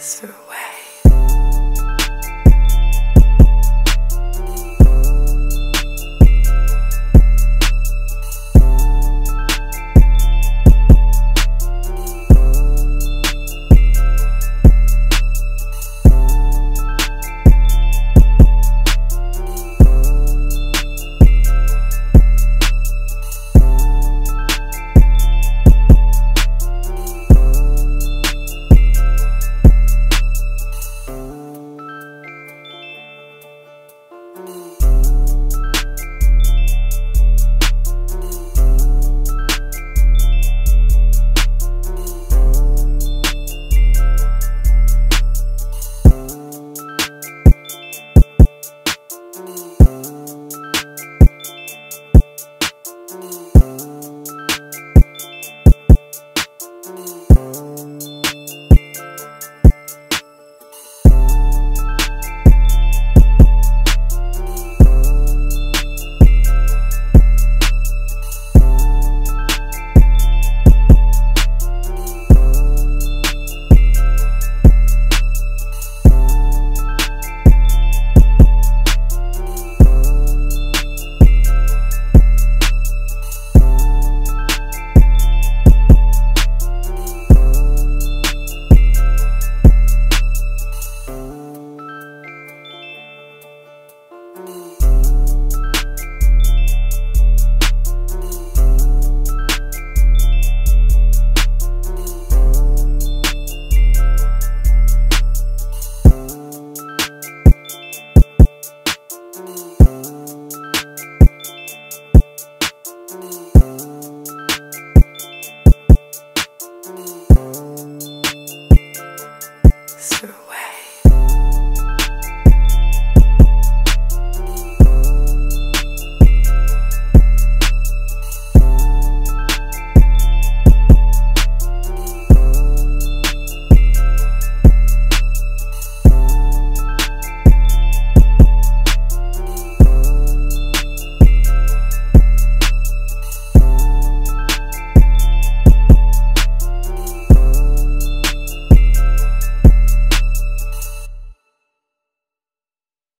So